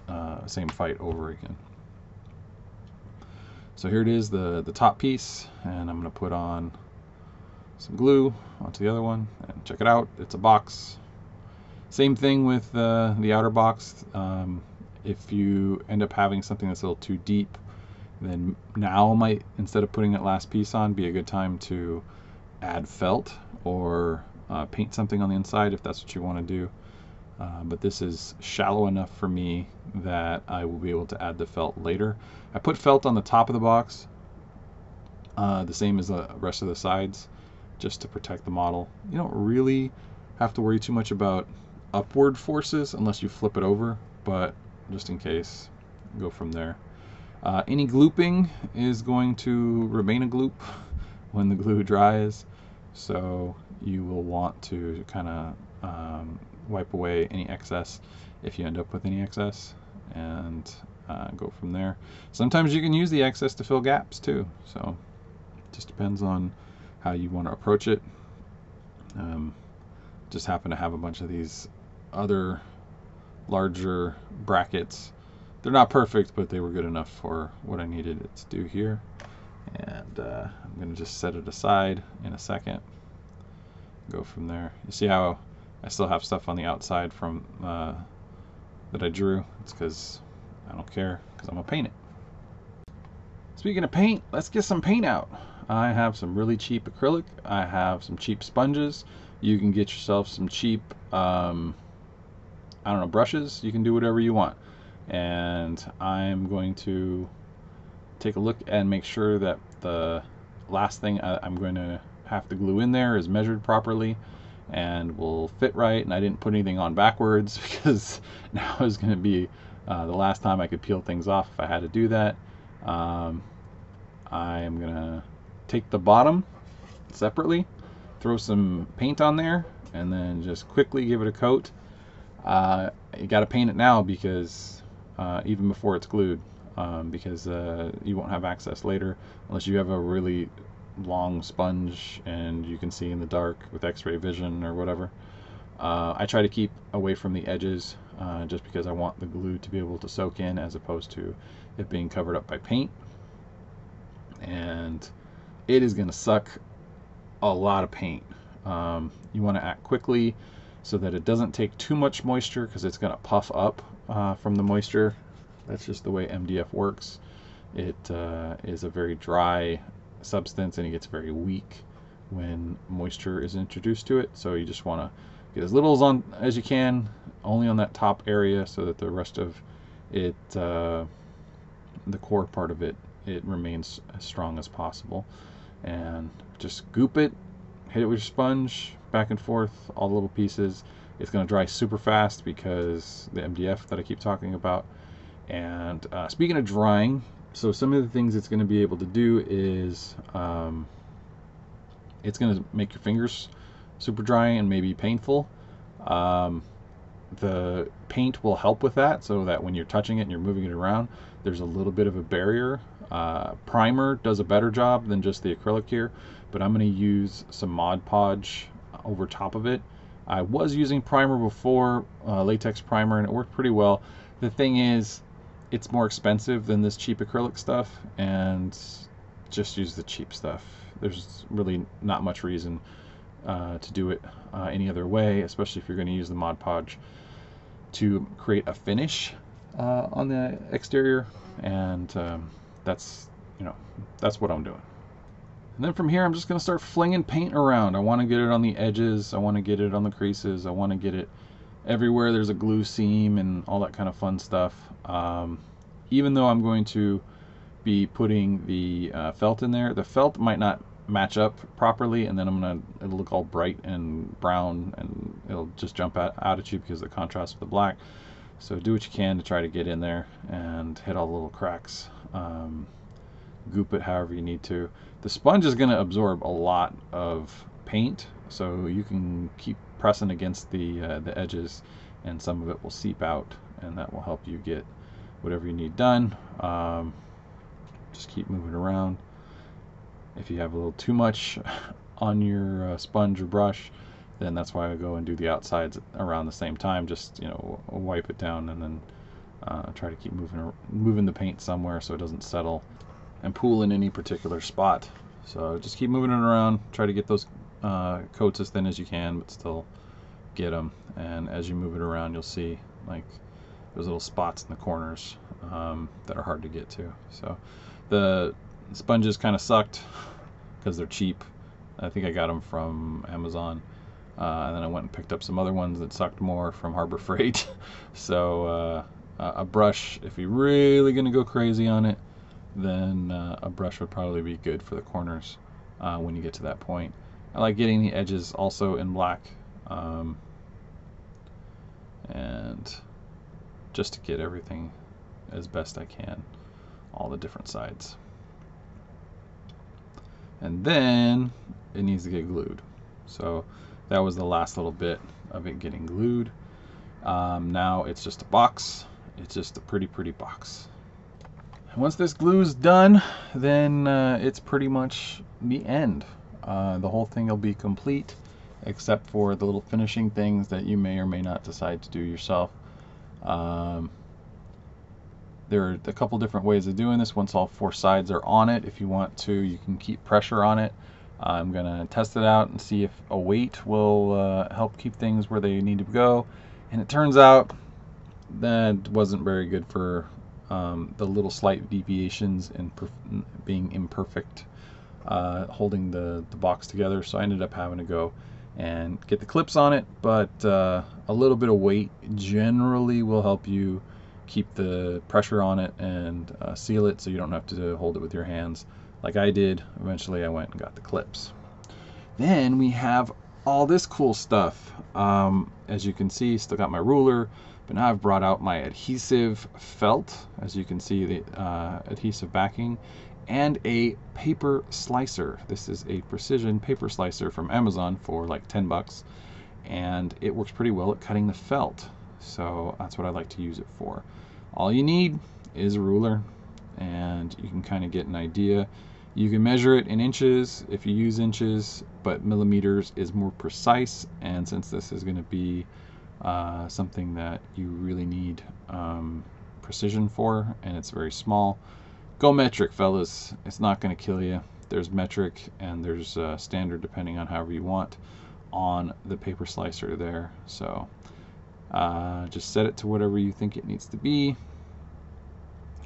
uh, same fight over again. So here it is, the, the top piece, and I'm going to put on some glue onto the other one and check it out. It's a box. Same thing with uh, the outer box. Um, if you end up having something that's a little too deep, then now might, instead of putting that last piece on, be a good time to add felt or uh, paint something on the inside if that's what you want to do. Uh, but this is shallow enough for me that I will be able to add the felt later. I put felt on the top of the box, uh, the same as the rest of the sides, just to protect the model. You don't really have to worry too much about upward forces unless you flip it over, but just in case, go from there. Uh, any glooping is going to remain a gloop when the glue dries, so you will want to kind of um, wipe away any excess if you end up with any excess, and uh, go from there. Sometimes you can use the excess to fill gaps too, so it just depends on how you want to approach it. Um, just happen to have a bunch of these other larger brackets. They're not perfect, but they were good enough for what I needed it to do here. And uh, I'm going to just set it aside in a second. Go from there. You see how I still have stuff on the outside from uh, that I drew? It's because I don't care, because I'm going to paint it. Speaking of paint, let's get some paint out. I have some really cheap acrylic. I have some cheap sponges. You can get yourself some cheap, um, I don't know, brushes. You can do whatever you want. And I'm going to take a look and make sure that the last thing I'm going to have to glue in there is measured properly and will fit right. And I didn't put anything on backwards because now is going to be uh, the last time I could peel things off if I had to do that. Um, I am going to take the bottom separately, throw some paint on there, and then just quickly give it a coat. Uh, you got to paint it now because... Uh, even before it's glued, um, because uh, you won't have access later unless you have a really long sponge and you can see in the dark with x-ray vision or whatever. Uh, I try to keep away from the edges uh, just because I want the glue to be able to soak in as opposed to it being covered up by paint. And it is going to suck a lot of paint. Um, you want to act quickly so that it doesn't take too much moisture because it's going to puff up Uh, from the moisture. That's just the way M D F works. It uh, is a very dry substance and it gets very weak when moisture is introduced to it, so you just want to get as little as, on, as you can, only on that top area, so that the rest of it, uh, the core part of it, it remains as strong as possible. And just goop it, hit it with your sponge, back and forth, all the little pieces. It's going to dry super fast because the M D F that I keep talking about. And uh, speaking of drying, so some of the things it's going to be able to do is um, it's going to make your fingers super dry and maybe painful. Um, the paint will help with that so that when you're touching it and you're moving it around, there's a little bit of a barrier. Uh, primer does a better job than just the acrylic here, but I'm going to use some Mod Podge over top of it. I was using primer before, uh, latex primer, and it worked pretty well. The thing is, it's more expensive than this cheap acrylic stuff, and just use the cheap stuff. There's really not much reason uh, to do it uh, any other way, especially if you're going to use the Mod Podge to create a finish uh, on the exterior, and um, that's, you know, that's what I'm doing. And then from here, I'm just going to start flinging paint around. I want to get it on the edges. I want to get it on the creases. I want to get it everywhere there's a glue seam and all that kind of fun stuff. Um, even though I'm going to be putting the uh, felt in there, the felt might not match up properly, and then I'm gonna it'll look all bright and brown and it'll just jump out, out at you because of the contrast with the black. So do what you can to try to get in there and hit all the little cracks. Um, goop it however you need to. The sponge is going to absorb a lot of paint, so you can keep pressing against the uh, the edges, and some of it will seep out, and that will help you get whatever you need done. Um, just keep moving around. If you have a little too much on your uh, sponge or brush, then that's why I go and do the outsides around the same time. Just, you know, wipe it down and then uh, try to keep moving moving the paint somewhere so it doesn't settle and pool in any particular spot. So just keep moving it around. Try to get those uh, coats as thin as you can, but still get them. And as you move it around, you'll see like those little spots in the corners um, that are hard to get to. So the sponges kind of sucked because they're cheap. I think I got them from Amazon. Uh, and then I went and picked up some other ones that sucked more from Harbor Freight. So uh, a brush, if you're really going to go crazy on it, then uh, a brush would probably be good for the corners uh, when you get to that point. I like getting the edges also in black, um, and just to get everything as best I can, all the different sides. And then it needs to get glued. So that was the last little bit of it getting glued. Um, now it's just a box. It's just a pretty, pretty box. And once this glue's done, then uh, it's pretty much the end. Uh, the whole thing will be complete, except for the little finishing things that you may or may not decide to do yourself. Um, there are a couple different ways of doing this. Once all four sides are on it, if you want to, you can keep pressure on it. I'm going to test it out and see if a weight will uh, help keep things where they need to go. And it turns out that wasn't very good for um, the little slight deviations and perf being imperfect, uh, holding the, the box together. So I ended up having to go and get the clips on it. But uh, a little bit of weight generally will help you keep the pressure on it and uh, seal it so you don't have to hold it with your hands. Like I did, eventually I went and got the clips. Then we have all this cool stuff. Um, as you can see, still got my ruler, but now I've brought out my adhesive felt. As you can see, the uh, adhesive backing, and a paper slicer. This is a precision paper slicer from Amazon for like ten bucks, and it works pretty well at cutting the felt. So that's what I like to use it for. All you need is a ruler, and you can kind of get an idea. You can measure it in inches if you use inches, but millimeters is more precise, and since this is going to be uh, something that you really need um, precision for, and it's very small, go metric, fellas. It's not going to kill you. There's metric and there's uh, standard, depending on however you want, on the paper slicer there. So uh, just set it to whatever you think it needs to be.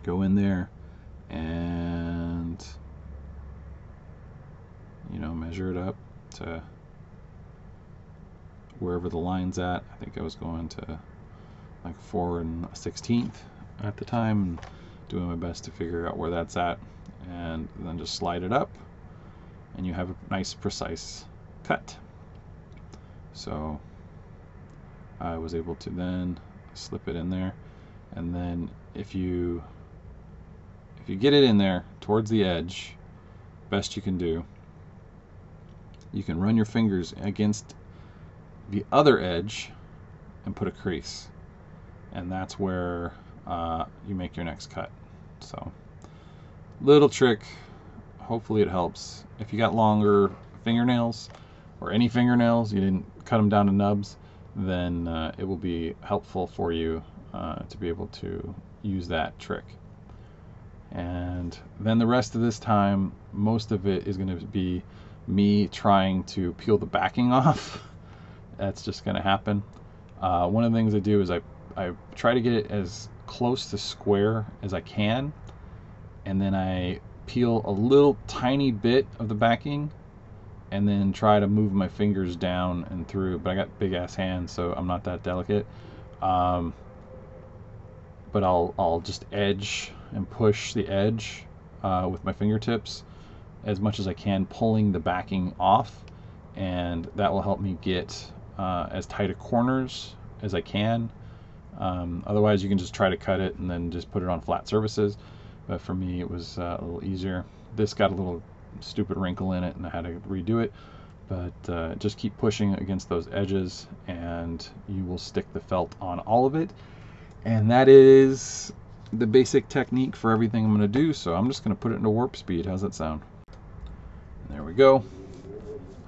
Go in there and, you know, measure it up to wherever the line's at. I think I was going to like four and a sixteenth at the time, doing my best to figure out where that's at, and then just slide it up and you have a nice precise cut. So I was able to then slip it in there, and then if you If you get it in there towards the edge, best you can do, you can run your fingers against the other edge and put a crease, and that's where uh, you make your next cut. So little trick, hopefully it helps. If you got longer fingernails or any fingernails, you didn't cut them down to nubs, then uh, it will be helpful for you uh, to be able to use that trick. And then the rest of this time, most of it is going to be me trying to peel the backing off. That's just going to happen. Uh, one of the things I do is I, I try to get it as close to square as I can, and then I peel a little tiny bit of the backing and then try to move my fingers down and through. But I got big ass hands, so I'm not that delicate. Um, but I'll I'll just edge and push the edge uh, with my fingertips as much as I can, pulling the backing off, and that will help me get uh, as tight a corners as I can. Um, otherwise you can just try to cut it and then just put it on flat surfaces, but for me it was uh, a little easier. This got a little stupid wrinkle in it and I had to redo it, but uh, just keep pushing against those edges and you will stick the felt on all of it. And that is the basic technique for everything I'm going to do, so I'm just going to put it into warp speed. How's that sound? There we go.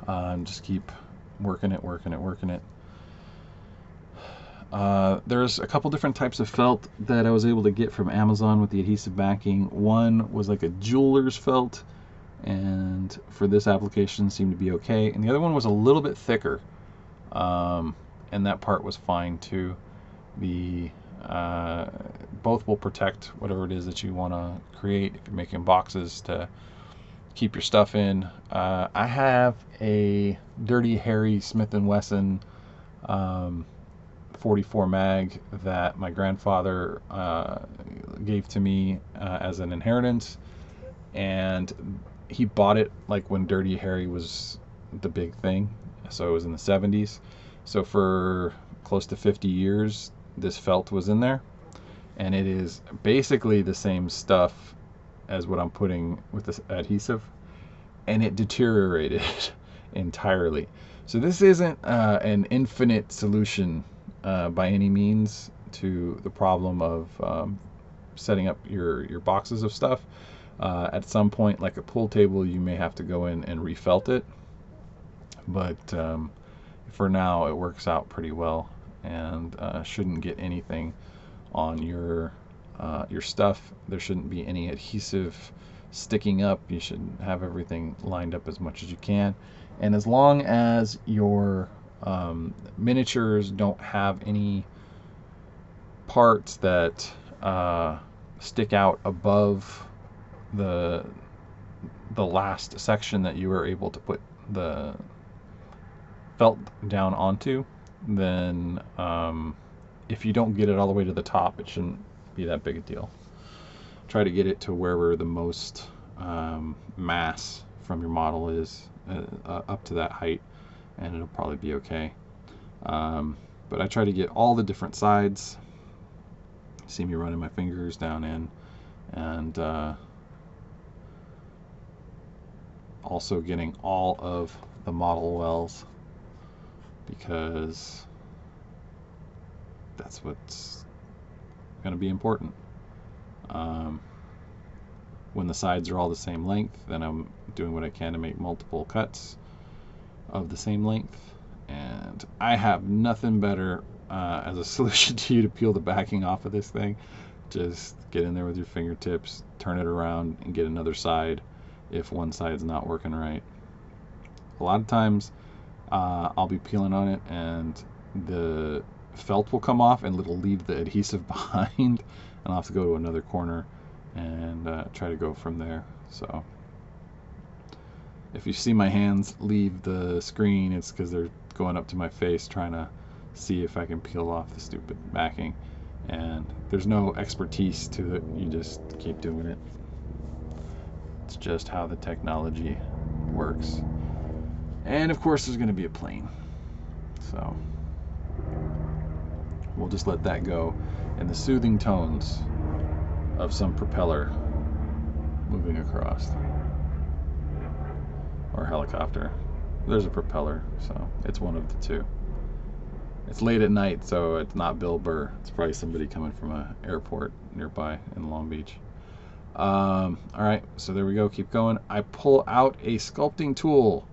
Um, just keep working it, working it, working it. Uh, there's a couple different types of felt that I was able to get from Amazon with the adhesive backing. One was like a jeweler's felt, and for this application seemed to be okay. And the other one was a little bit thicker, um, and that part was fine too. The uh, both will protect whatever it is that you want to create if you're making boxes to keep your stuff in. Uh, I have a Dirty Harry Smith and Wesson um, forty-four mag that my grandfather uh, gave to me uh, as an inheritance, and he bought it like when Dirty Harry was the big thing, so it was in the seventies, so for close to fifty years this felt was in there, and it is basically the same stuff as what I'm putting with this adhesive, and it deteriorated entirely. So this isn't uh, an infinite solution Uh, by any means to the problem of um, setting up your your boxes of stuff. Uh, at some point, like a pool table, you may have to go in and refelt it, but um, for now it works out pretty well and uh, shouldn't get anything on your uh, your stuff. There shouldn't be any adhesive sticking up. You should have everything lined up as much as you can, and as long as your Um, miniatures don't have any parts that uh, stick out above the the last section that you were able to put the felt down onto, then um, if you don't get it all the way to the top, it shouldn't be that big a deal. Try to get it to wherever the most um, mass from your model is uh, uh, up to that height, and it'll probably be okay. Um, but I try to get all the different sides. You see me running my fingers down in, and uh, also getting all of the model wells, because that's what's going to be important. Um, when the sides are all the same length, then I'm doing what I can to make multiple cuts of the same length. And I have nothing better uh, as a solution to you to peel the backing off of this thing. Just get in there with your fingertips, turn it around, and get another side if one side's not working right. A lot of times uh, I'll be peeling on it and the felt will come off and it'll leave the adhesive behind, and I'll have to go to another corner and uh, try to go from there. So if you see my hands leave the screen, it's because they're going up to my face trying to see if I can peel off the stupid backing. And there's no expertise to it. You just keep doing it. It's just how the technology works. And of course there's going to be a plane. So we'll just let that go in the soothing tones of some propeller moving across. Or helicopter. There's a propeller, so it's one of the two. It's late at night, so it's not Bill Burr. It's probably somebody coming from an airport nearby in Long Beach. Um, alright, so there we go. Keep going. I pull out a sculpting tool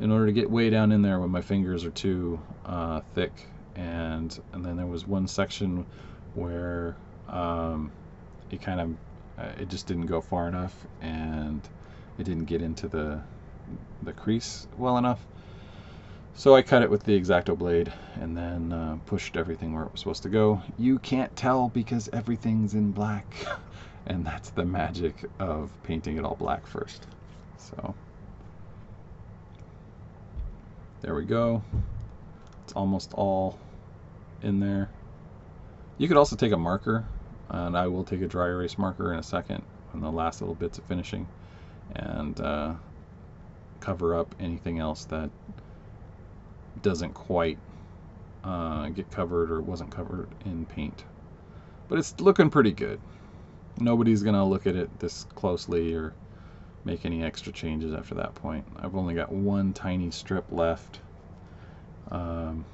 in order to get way down in there when my fingers are too uh, thick. And and then there was one section where um, it kind of uh, it just didn't go far enough, and it didn't get into the the crease well enough, so I cut it with the X-Acto blade and then uh, pushed everything where it was supposed to go. You can't tell because everything's in black, and that's the magic of painting it all black first. So There we go. It's almost all in there. You could also take a marker, and I will take a dry erase marker in a second when the last little bits of finishing, and uh, cover up anything else that doesn't quite uh, get covered or wasn't covered in paint. But it's looking pretty good. Nobody's gonna look at it this closely or make any extra changes after that point. I've only got one tiny strip left. Um,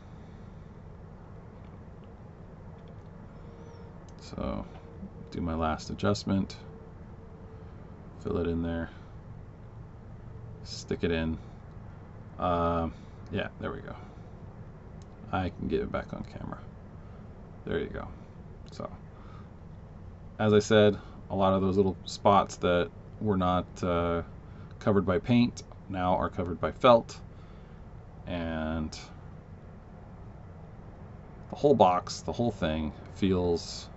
so do my last adjustment, fill it in there, stick it in. Um, yeah, there we go. I can get it back on camera. There you go. So as I said, a lot of those little spots that were not uh, covered by paint now are covered by felt, and the whole box, the whole thing feels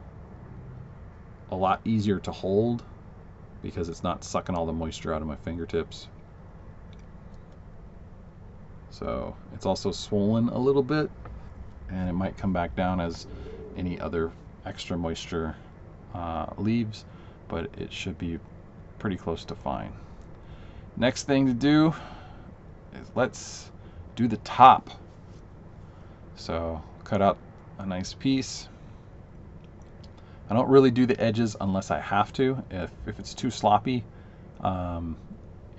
a lot easier to hold because it's not sucking all the moisture out of my fingertips. So it's also swollen a little bit, and it might come back down as any other extra moisture uh, leaves, but it should be pretty close to fine. Next thing to do is let's do the top. So cut out a nice piece. I don't really do the edges unless I have to, if, if it's too sloppy um,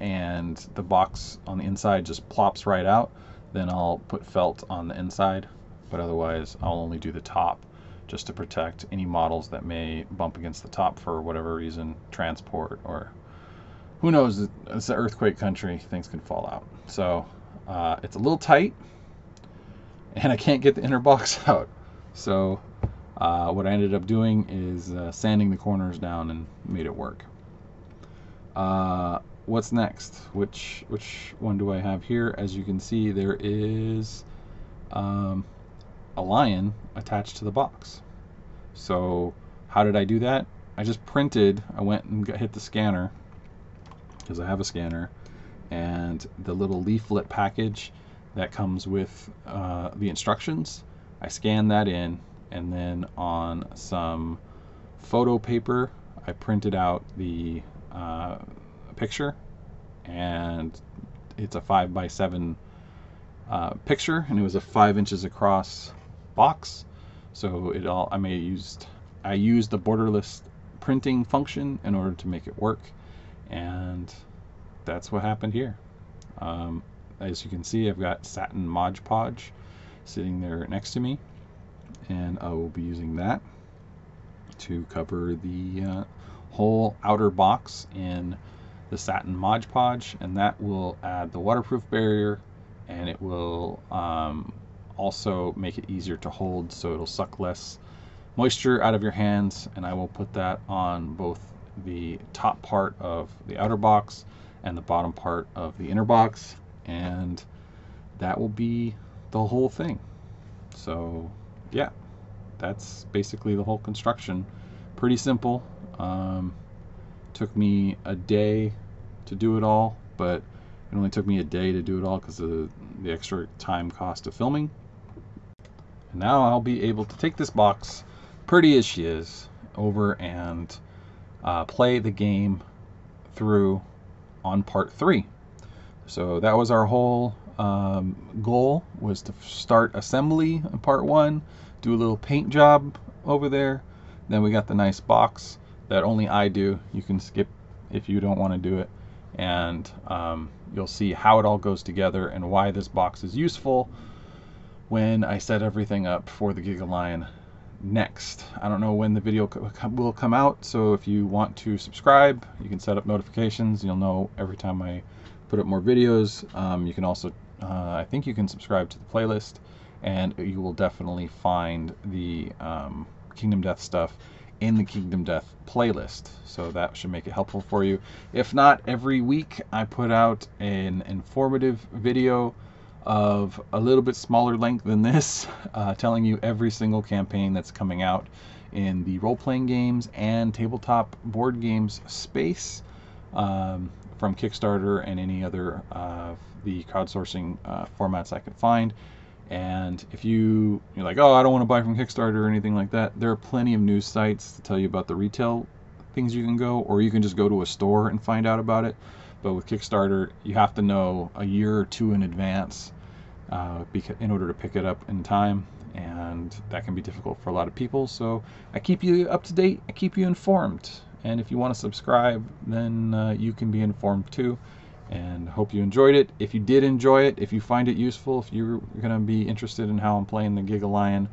and the box on the inside just plops right out, then I'll put felt on the inside, but otherwise I'll only do the top, just to protect any models that may bump against the top for whatever reason, transport, or who knows, it's an earthquake country, things can fall out. So uh, it's a little tight, and I can't get the inner box out. So uh, what I ended up doing is uh, sanding the corners down and made it work. Uh, what's next? Which, which one do I have here? As you can see, there is um, a lion attached to the box. So how did I do that? I just printed, I went and got, hit the scanner, because I have a scanner, and the little leaflet package that comes with uh, the instructions, I scanned that in, and then on some photo paper I printed out the uh, picture, and it's a five by seven uh, picture, and it was a five inches across box. So it all I may used I used the borderless printing function in order to make it work, and that's what happened here. Um, as you can see, I've got satin Mod Podge sitting there next to me, and I will be using that to cover the uh, whole outer box in the satin Mod Podge, and that will add the waterproof barrier, and it will um, also make it easier to hold, so it'll suck less moisture out of your hands. And I will put that on both the top part of the outer box and the bottom part of the inner box, and that will be the whole thing. So yeah, that's basically the whole construction. Pretty simple. Um, took me a day to do it all, but it only took me a day to do it all because of the extra time cost of filming. And now I'll be able to take this box, pretty as she is, over and uh, play the game through on part three. So that was our whole um, goal, was to start assembly in part one, do a little paint job over there. Then we got the nice box that only I do. You can skip if you don't want to do it. And um, you'll see how it all goes together and why this box is useful when I set everything up for the Gigalion next. I don't know when the video will come out, so if you want to subscribe, you can set up notifications. You'll know every time I put up more videos. Um, you can also, uh, I think you can subscribe to the playlist, and you will definitely find the um, Kingdom Death stuff in the Kingdom Death playlist, so that should make it helpful for you. If not, every week I put out an informative video of a little bit smaller length than this, uh, telling you every single campaign that's coming out in the role-playing games and tabletop board games space, um, from Kickstarter and any other of uh, the crowdsourcing uh, formats I could find. And if you, you're like, oh, I don't want to buy from Kickstarter or anything like that, there are plenty of news sites to tell you about the retail things you can go, or you can just go to a store and find out about it. But with Kickstarter, you have to know a year or two in advance uh, in order to pick it up in time. And that can be difficult for a lot of people. So I keep you up to date. I keep you informed. And if you want to subscribe, then uh, you can be informed too. And hope you enjoyed it. If you did enjoy it, if you find it useful, if you're going to be interested in how I'm playing the Gigalion,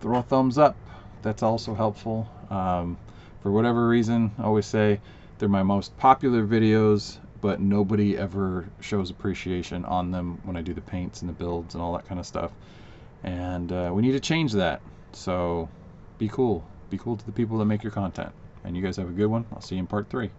throw a thumbs up. That's also helpful. Um, for whatever reason, I always say they're my most popular videos, but nobody ever shows appreciation on them when I do the paints and the builds and all that kind of stuff. And uh, we need to change that. So be cool. Be cool to the people that make your content. And you guys have a good one. I'll see you in part three.